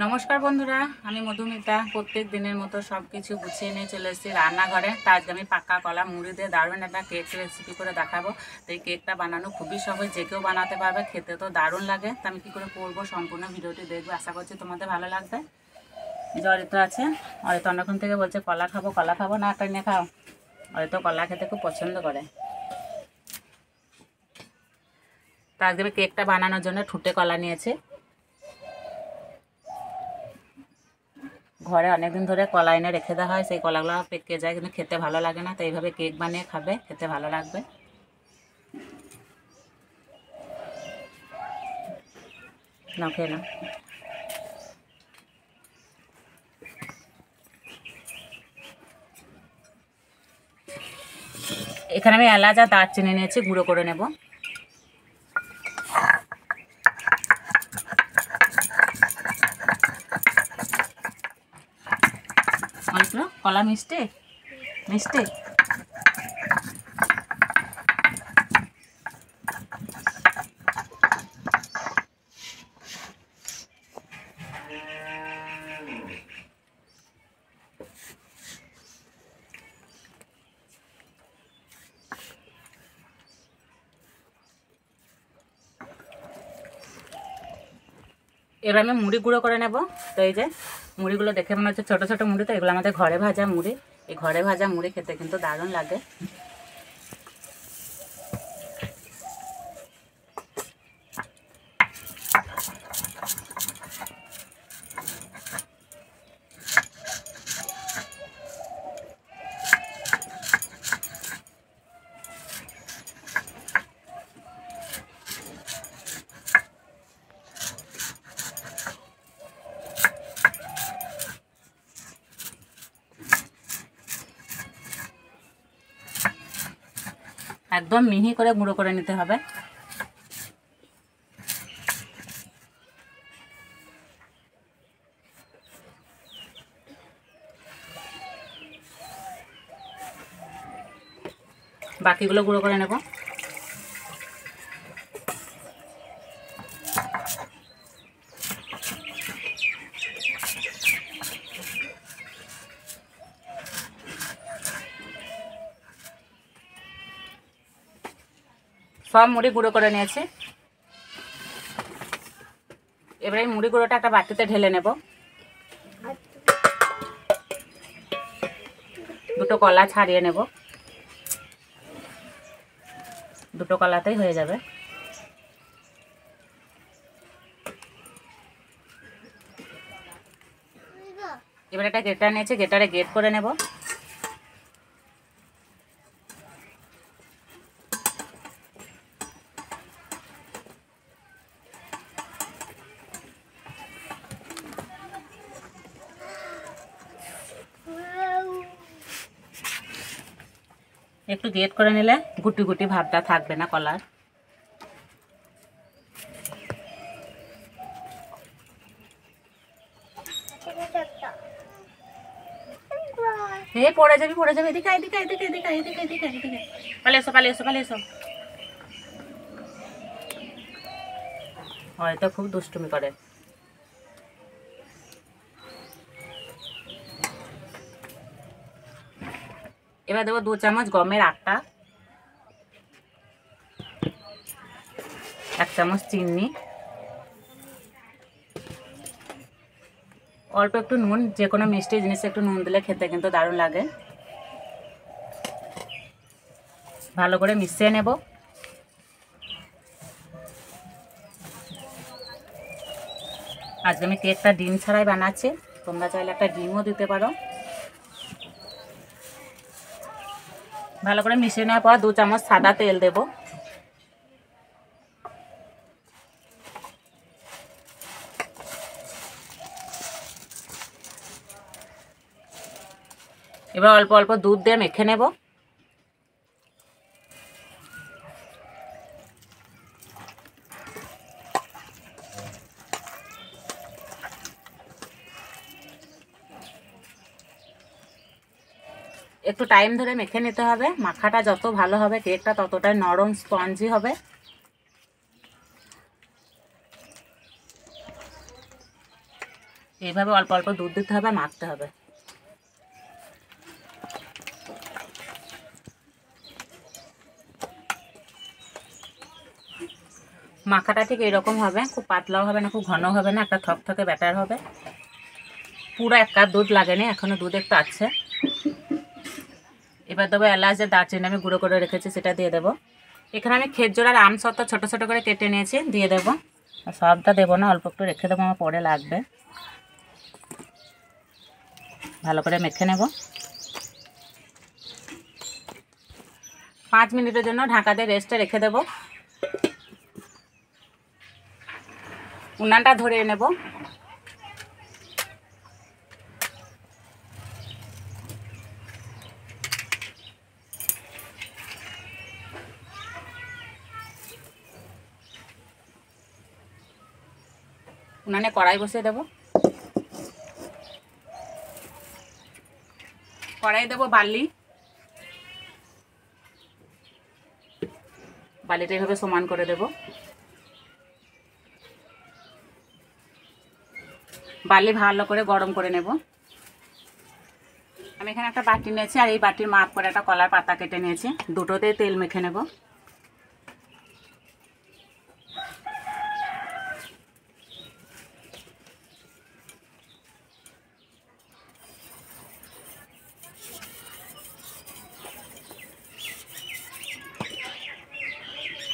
नमस्कार बंधुरा आमी मधुमिता प्रत्येक दिनेर मतो सब किछु गुछिये निये चले एसेछि रान्नाघरे। तो आज आमी पाका कला मुड़ी दिये दारुण एकटा केक रेसिपि करे देखाबो। तो केकटा बनानो खुबই सहज, जे केउ बनाते पारबे, खेते तो दारुण लागे। तो आमी कि करे करबो सम्पूर्ण भिडियोटी देखबो, आशा करछि तोमादेर भालो लागबे। जरित आछे अरित अनेकक्षण थेके बोलछे कला खाबो ना एकटा निये खाओ। अरित कला खेते खूब पछंद करे। तो आज आमी केकटा बानानोर जोन्नो ठुटे कला नियेछि। घरे अनेक दिन धरे कला एने रेखे देवा हय, सेई कलागुलो पेके जाय किन्तु खेते भालो लागे ना। तो एइभाबे केक बानिये खाबे, खेते भालो लागबे। नाओ खेये नाओ। एखाने आमि एलाच आर दारचिनि नियेछि, गुঁড়ো करे नेब। कला मिष्टी मिष्टी एबार आमि मुड़ी गुঁড়ো करे नेब। तो एइ जे मुड़ीगुलो देखे मन होच्छे छोटो छोटो मुड़ी। तो एगुलो आमादेर घरे भाजा मुड़ी। एइ घरे भाजा मुड़ी खेते किन्तु दारुण लागे। एकदम मिहि करे गुঁড়ো करे निते हबे। बाकीगुलो गुঁড়ো करे नेब। सब मुड़ी गुঁড়ো करे निয়েছি। এবারে মুড়ি গুঁড়োটা একটা বাটিতে ঢেলে নেব। দুটো কলা ছাড়িয়ে নেব, দুটো কলাতেই হয়ে যাবে। এবারে একটা গ্রেটার নিয়েছি, গ্রেটারে গ্রেট করে নেব। एक ग्रेट कर गुटी गुटी भावटा थाकबे ना कलार। हे पड़े जाबी एदिके एदिके एदिके एदिके एदिके एदिके एदिके पाले एसो। हाय तो खूब दुष्टुमी करे। एबार देव 2 চামच गमेर आटा, 1 চামच चीनी, अल्प एकटू नून। जेकोनो मिष्टी जिनिसे एकटू नून दिले खेते किन्तु दारुण लागे। भालो करे मिशिये नेब। आज आमि केकटा डिम छाड़ाई बानाচ্ছি, तोमरा चाइले एकटा डिमও दिते पारो। ভালো করে মিশিয়ে নেওয়ার পর 2 চামচ সাদা তেল দেব। এবার অল্প অল্প দুধ দিয়ে মেখে নেব। একটু টাইম ধরে মেখে নিতে হবে। মাখাটা যত ভালো হবে কেকটা ততটাই নরম স্পঞ্জি হবে। এইভাবে অল্প অল্প দুধ দিতে হবে, মাখতে হবে। মাখাটা ঠিক এরকম হবে, খুব পাতলাও হবে না, খুব ঘন হবে না, একটা থকথকে ব্যাটার হবে। পুরো এক কাপ দুধ লাগেনি, এখনো দুধ একটু আছে। এবার দেবো এলাচ, যে দারচিনি আমি গুঁড়ো করে রেখেছি সেটা দিয়ে দেবো। এখানে আমি খেজুর আর আম সত্ত্ব ছোটো ছোটো করে কেটে নিয়েছি, দিয়ে দেবো। সবটা দেবো না, অল্প একটু রেখে দেবো, আমার পরে লাগবে। ভালো করে মেখে নেব। 5 মিনিটের জন্য ঢাকা দিয়ে রেস্টে রেখে দেব। উনানটা ধরিয়ে নেব। উনানে কড়াই বসিয়ে দেব। কড়াই দেবো বালি। বালিটা এইভাবে সমান করে দেব। বালি ভালো করে গরম করে নেব। আমি এখানে একটা বাটি নিয়েছি, আর এই বাটির মাপ করে একটা কলার পাতা কেটে নিয়েছি। দুটোতেই তেল মেখে নেব।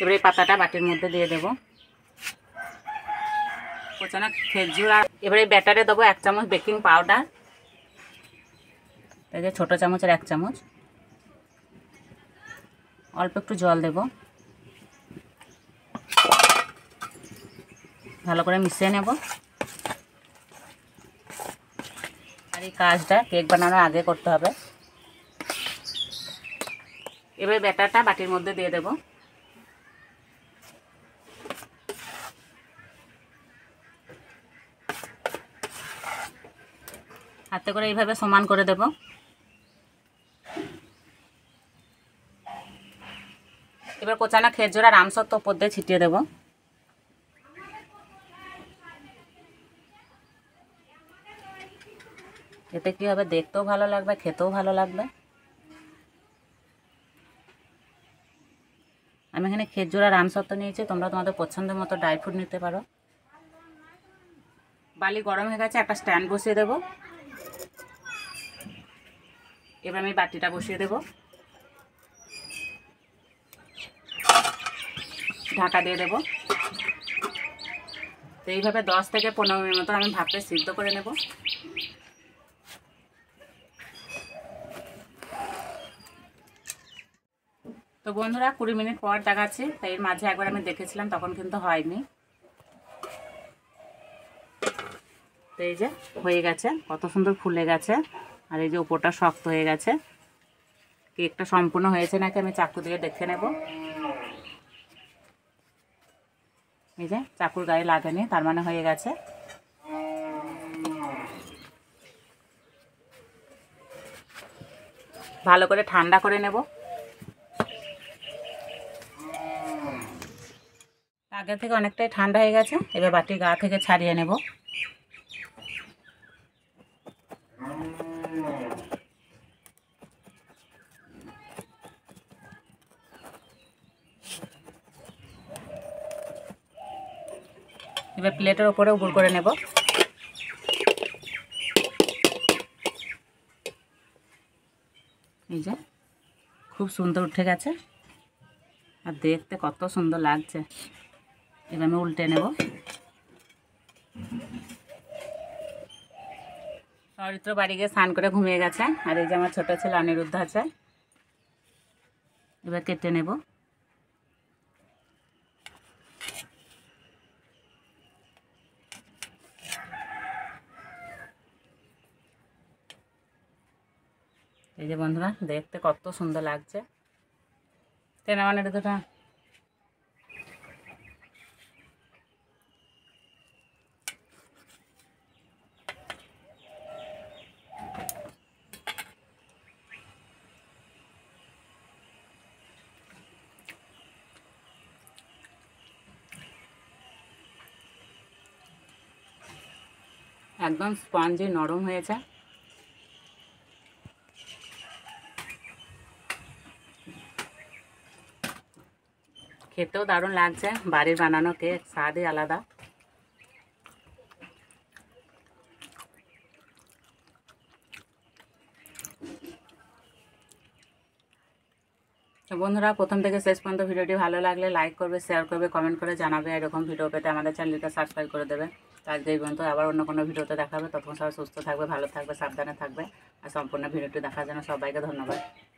এবারে পাতাটা বাটির মধ্যে দিয়ে দেবো। কোচানো খেজুর আর এবারে ব্যাটারে দেবো 1 চামচ বেকিং পাউডার, এই যে ছোটো চামচের 1 চামচ। অল্প একটু জল দেব। ভালো করে মিশিয়ে নেব। আর এই কাজটা কেক বানানোর আগে করতে হবে। এবারে ব্যাটারটা বাটির মধ্যে দিয়ে দেবো। হাতে করে এইভাবে সমান করে দেব। এবার কোচানো খেজুর আর আম সত্ত্ব উপর দিয়ে ছিটিয়ে দেব। এতে কি হবে, দেখতেও ভালো লাগবে, খেতেও ভালো লাগবে। আমি এখানে খেজুর আর আম সত্ত্ব নিয়েছি, তোমরা তোমাদের পছন্দের মতো ড্রাই ফ্রুট নিতে পারো। বালি গরম হয়ে গেছে, একটা স্ট্যান্ড বসিয়ে দেবো। এবার আমি বাটিটা বসিয়ে দেব। ঢাকা দিয়ে দেব। তো এইভাবে 10 থেকে 15 মিনিট মতো আমি ভাপে সিদ্ধ করে নেব। তো বন্ধুরা 20 মিনিট পর দেখাচ্ছি। তো এর মাঝে একবার আমি দেখেছিলাম, তখন কিন্তু হয়নি। তো এই যে হয়ে গেছে, কত সুন্দর ফুলে গেছে, আর এই যে উপরটা শক্ত হয়ে গেছে। কেকটা সম্পূর্ণ হয়েছে নাকি আমি চাকু দিয়ে দেখে নেব। এই যে চাকুর গায়ে লাগেনি, তার মানে হয়ে গেছে। ভালো করে ঠান্ডা করে নেব। আগে থেকে অনেকটাই ঠান্ডা হয়ে গেছে। এবার বাটির গা থেকে ছাড়িয়ে নেব। এবার প্লেটের উপরে উপুর করে নেব। এই যে খুব সুন্দর উঠে গেছে, আর দেখতে কত সুন্দর লাগছে। এবার আমি উল্টে নেব। সরিত্র বাড়ি গিয়ে স্নান করে ঘুমিয়ে গেছে, আর এই যে আমার ছোটো ছেলে অনিরুদ্ধ আছে। এবার কেটে নেব। এই যে বন্ধুরা দেখতে কত সুন্দর লাগছে। তেনা অনিরুদ্ধটা एकदम स्पंजे नरम हो जाए। खेते दारुण लागছে বাড়ির বানানো কেক স্বাদই আলাদা। বন্ধুরা প্রথম থেকে শেষ পর্যন্ত ভিডিওটি ভালো লাগলে লাইক করবে, শেয়ার করবে, কমেন্ট করে জানাবে। এরকম ভিডিও পেতে আমাদের চ্যানেলটা সাবস্ক্রাইব করে দেবে। আজকে এই পর্যন্ত, আবার অন্য কোনো ভিডিওতে দেখা হবে। ততক্ষণ সবাই সুস্থ থাকবে, ভালো থাকবে, সাবধানে থাকবে। আর সম্পূর্ণ ভিডিওটি দেখার জন্য সবাইকে ধন্যবাদ।